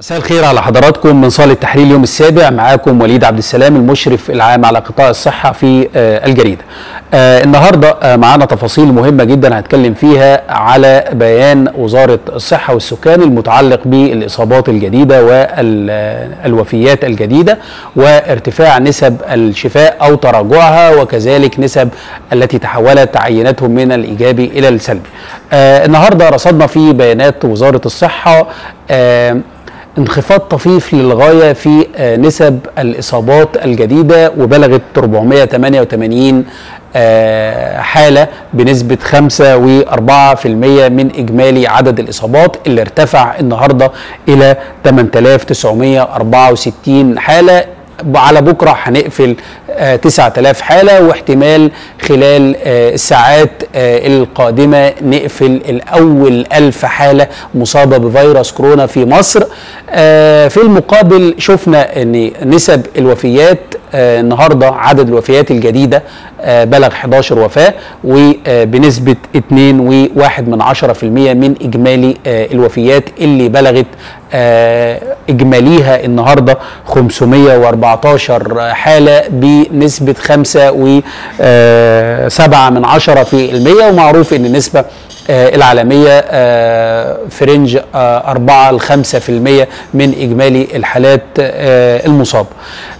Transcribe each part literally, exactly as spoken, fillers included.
مساء الخير على حضراتكم من صالة تحرير اليوم السابع. معاكم وليد عبد السلام المشرف العام على قطاع الصحة في الجريدة. النهاردة معانا تفاصيل مهمة جدا هنتكلم فيها على بيان وزارة الصحة والسكان المتعلق بالإصابات الجديدة والوفيات الجديدة وارتفاع نسب الشفاء أو تراجعها، وكذلك نسب التي تحولت تعييناتهم من الإيجابي إلى السلبي. النهاردة رصدنا في بيانات وزارة الصحة انخفاض طفيف للغاية في نسب الإصابات الجديدة وبلغت أربعمائة وثمانية وثمانين حالة بنسبة خمسة فاصلة أربعة بالمئة من إجمالي عدد الإصابات اللي ارتفع النهاردة إلى ثمانية آلاف وتسعمائة وأربعة وستين حالة. على بكرة هنقفل تسعة آلاف حالة، واحتمال خلال الساعات القادمة نقفل الأول ألف حالة مصابة بفيروس كورونا في مصر. في المقابل شفنا أن نسب الوفيات النهاردة، عدد الوفيات الجديدة بلغ أحد عشر وفاة وبنسبة اثنين فاصلة واحد بالمئة من إجمالي الوفيات اللي بلغت إجماليها النهاردة خمسمائة وأربعة عشر حالة بنسبة خمسة فاصلة سبعة بالمئة، ومعروف أن النسبة العالمية في رينج أربعة إلى خمسة بالمئة من إجمالي الحالات المصابة.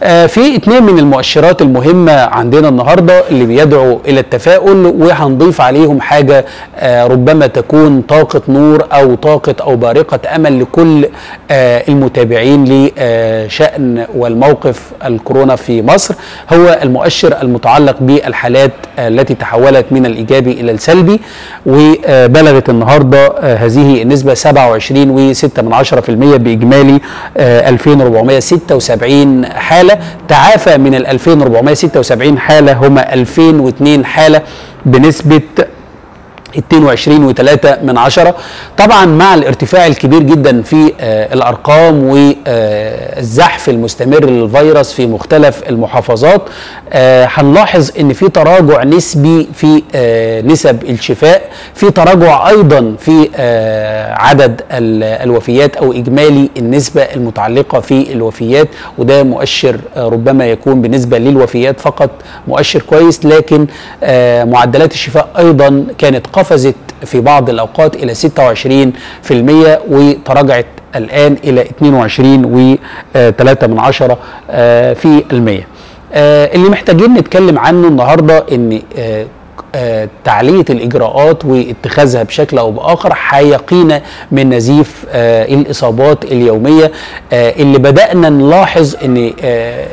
في اثنين من المؤشرات المهمة عندنا النهاردة اللي بيدعو إلى التفاؤل، وهنضيف عليهم حاجة ربما تكون طاقة نور أو طاقة أو بارقة أمل لكل المتابعين لشأن والموقف الكورونا في مصر، هو المؤشر المتعلق بالحالات التي تحولت من الإيجابي إلى السلبي، وبلغت النهاردة هذه النسبة سبعة وعشرين فاصلة ستة بالمئة بإجمالي ألفين وأربعمائة وستة وسبعين حالة. تعافى من ال ألفين وأربعمائة وستة وسبعين حالة هما ألفين واثنين حالة بنسبة اثنين وعشرين فاصلة ثلاثة بالمئة. طبعا مع الارتفاع الكبير جدا في الارقام والزحف المستمر للفيروس في مختلف المحافظات، هنلاحظ ان في تراجع نسبي في نسب الشفاء، في تراجع ايضا في عدد الوفيات او اجمالي النسبه المتعلقه في الوفيات، وده مؤشر ربما يكون بالنسبه للوفيات فقط مؤشر كويس، لكن معدلات الشفاء ايضا كانت قفزت في بعض الأوقات إلى ستة وعشرين بالمئة وتراجعت الآن إلى اثنين وعشرين فاصلة ثلاثة بالمئة. في المية اللي محتاجين نتكلم عنه النهاردة إن تعلية الإجراءات واتخاذها بشكل أو بآخر هيقينا من نزيف الإصابات اليومية اللي بدأنا نلاحظ إن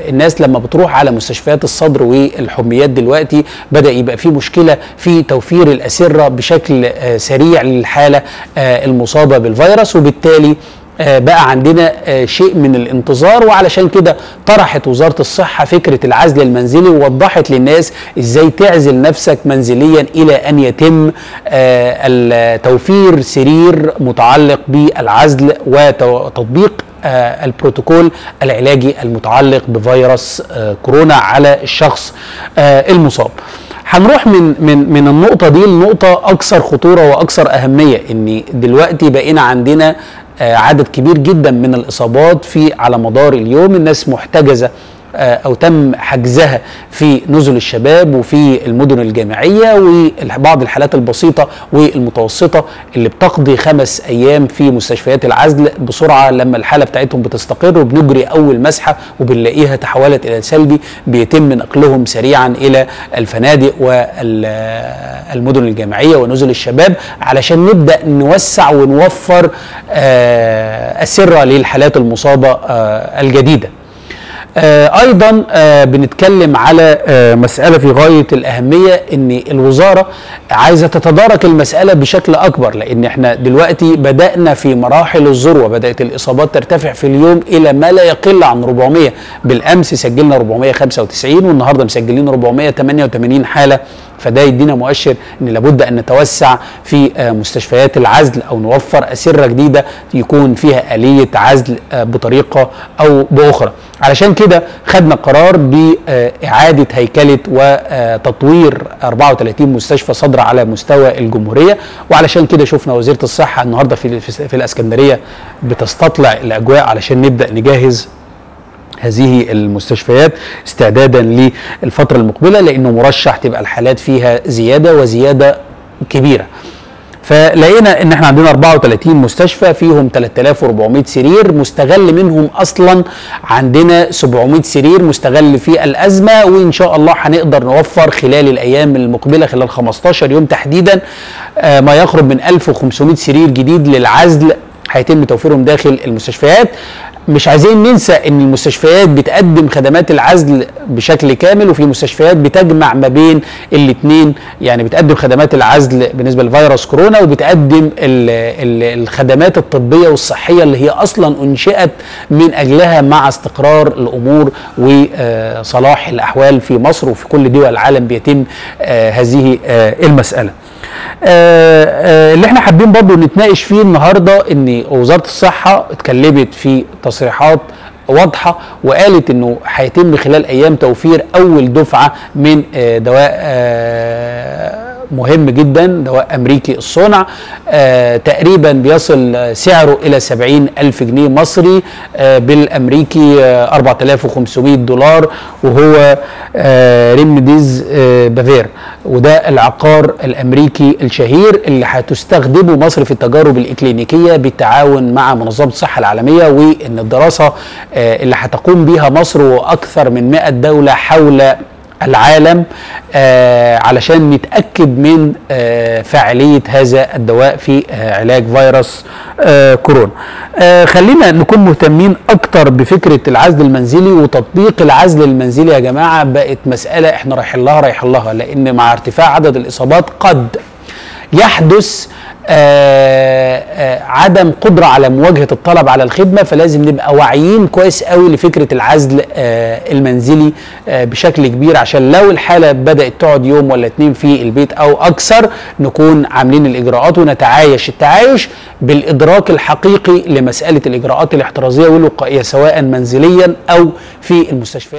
الناس لما بتروح على مستشفيات الصدر والحميات دلوقتي بدأ يبقى في مشكلة في توفير الأسرة بشكل سريع للحالة المصابة بالفيروس، وبالتالي بقى عندنا شيء من الانتظار، وعلشان كده طرحت وزارة الصحة فكرة العزل المنزلي، ووضحت للناس ازاي تعزل نفسك منزليا الى ان يتم توفير سرير متعلق بالعزل وتطبيق البروتوكول العلاجي المتعلق بفيروس كورونا على الشخص المصاب. هنروح من من من النقطة دي لنقطة أكثر خطورة وأكثر أهمية، إن دلوقتي بقينا عندنا عدد كبير جدا من الإصابات في على مدار اليوم، الناس محتجزة أو تم حجزها في نزل الشباب وفي المدن الجامعية، وبعض الحالات البسيطة والمتوسطة اللي بتقضي خمس أيام في مستشفيات العزل بسرعة لما الحالة بتاعتهم بتستقر، وبنجري أول مسحة وبنلاقيها تحولت إلى السلبي، بيتم نقلهم سريعا إلى الفنادق والمدن الجامعية ونزل الشباب علشان نبدأ نوسع ونوفر أسرة للحالات المصابة الجديدة. آه ايضا آه بنتكلم على آه مسألة في غاية الأهمية، ان الوزارة عايزة تتدارك المسألة بشكل اكبر، لان احنا دلوقتي بدأنا في مراحل الذروة، بدأت الإصابات ترتفع في اليوم الى ما لا يقل عن أربعمائة. بالامس سجلنا أربعمائة وخمسة وتسعين والنهارده مسجلين أربعمائة وثمانية وثمانين حالة، فده يدينا مؤشر ان لابد ان نتوسع في مستشفيات العزل او نوفر اسره جديده يكون فيها آلية عزل بطريقه او باخرى. علشان كده خدنا قرار بإعادة هيكلة وتطوير أربعة وثلاثين مستشفى صدر على مستوى الجمهورية، وعلشان كده شفنا وزيرة الصحة النهاردة في في الإسكندرية بتستطلع الأجواء علشان نبدأ نجهز هذه المستشفيات استعدادا للفترة المقبلة، لأنه مرشح تبقى الحالات فيها زيادة وزيادة كبيرة. فلقينا ان احنا عندنا أربعة وثلاثين مستشفى فيهم ثلاثة آلاف وأربعمائة سرير، مستغل منهم اصلا عندنا سبعمائة سرير مستغل في الازمه، وان شاء الله هنقدر نوفر خلال الايام المقبله خلال خمسة عشر يوم تحديدا ما يقرب من ألف وخمسمائة سرير جديد للعزل هيتم توفيرهم داخل المستشفيات. مش عايزين ننسى ان المستشفيات بتقدم خدمات العزل بشكل كامل، وفي مستشفيات بتجمع ما بين الاثنين، يعني بتقدم خدمات العزل بالنسبه لفيروس كورونا وبتقدم ال ال الخدمات الطبيه والصحيه اللي هي اصلا انشئت من اجلها مع استقرار الامور وصلاح الاحوال في مصر وفي كل دول العالم بيتم هذه المساله. اللي احنا حابين برضو نتناقش فيه النهارده ان وزاره الصحه اتكلمت في تصريحات واضحه وقالت انه هيتم خلال ايام توفير اول دفعه من دواء مهم جدا، دواء امريكي الصنع تقريبا بيصل سعره الى سبعين ألف جنيه مصري، بالامريكي أربعة آلاف وخمسمائة دولار، وهو ريمديزيفير، وده العقار الامريكي الشهير اللي هتستخدمه مصر في التجارب الاكلينيكيه بالتعاون مع منظمه الصحه العالميه، وان الدراسه اللي هتقوم بيها مصر واكثر من مائة دوله حول العالم آه علشان نتأكد من آه فاعلية هذا الدواء في آه علاج فيروس آه كورونا. آه خلينا نكون مهتمين أكتر بفكرة العزل المنزلي وتطبيق العزل المنزلي يا جماعة، بقت مسألة احنا رايحين لها رايحين لها، لأن مع ارتفاع عدد الإصابات قد يحدث آآ آآ عدم قدرة على مواجهة الطلب على الخدمة، فلازم نبقى واعيين كويس قوي لفكرة العزل المنزلي بشكل كبير، عشان لو الحالة بدأت تقعد يوم ولا اتنين في البيت أو أكثر نكون عاملين الإجراءات ونتعايش التعايش بالإدراك الحقيقي لمسألة الإجراءات الاحترازية والوقائية سواء منزليا أو في المستشفيات.